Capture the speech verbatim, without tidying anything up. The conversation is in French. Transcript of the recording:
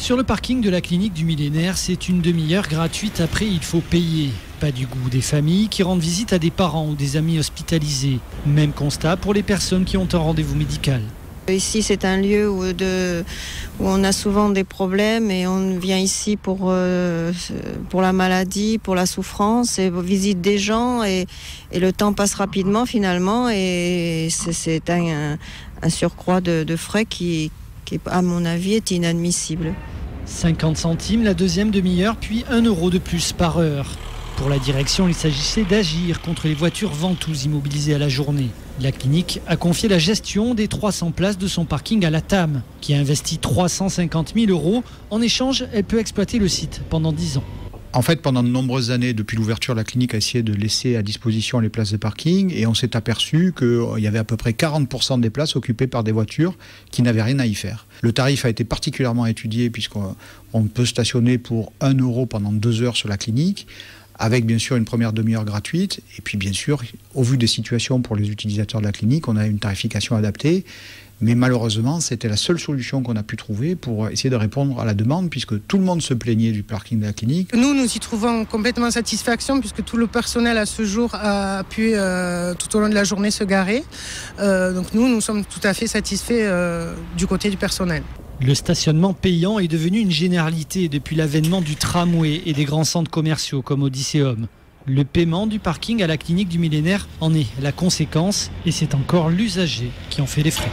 Sur le parking de la clinique du Millénaire, c'est une demi-heure gratuite. Après, il faut payer. Pas du goût des familles qui rendent visite à des parents ou des amis hospitalisés. Même constat pour les personnes qui ont un rendez-vous médical. Ici, c'est un lieu où, de, où on a souvent des problèmes et on vient ici pour, euh, pour la maladie, pour la souffrance, et visite des gens et, et le temps passe rapidement finalement et c'est un, un surcroît de, de frais qui, qui, à mon avis, est inadmissible. cinquante centimes la deuxième demi-heure, puis un euro de plus par heure. Pour la direction, il s'agissait d'agir contre les voitures ventouses immobilisées à la journée. La clinique a confié la gestion des trois cents places de son parking à la T A M, qui a investi trois cent cinquante mille euros. En échange, elle peut exploiter le site pendant dix ans. En fait, pendant de nombreuses années, depuis l'ouverture, la clinique a essayé de laisser à disposition les places de parking et on s'est aperçu qu'il y avait à peu près quarante pour cent des places occupées par des voitures qui n'avaient rien à y faire. Le tarif a été particulièrement étudié puisqu'on on peut stationner pour un euro pendant deux heures sur la clinique, avec bien sûr une première demi-heure gratuite. Et puis bien sûr, au vu des situations pour les utilisateurs de la clinique, on a une tarification adaptée. Mais malheureusement, c'était la seule solution qu'on a pu trouver pour essayer de répondre à la demande, puisque tout le monde se plaignait du parking de la clinique. Nous, nous y trouvons complètement satisfaction, puisque tout le personnel à ce jour a pu euh, tout au long de la journée se garer. Euh, donc nous, nous sommes tout à fait satisfaits euh, du côté du personnel. Le stationnement payant est devenu une généralité depuis l'avènement du tramway et des grands centres commerciaux comme Odysseum. Le paiement du parking à la clinique du Millénaire en est la conséquence et c'est encore l'usager qui en fait les frais.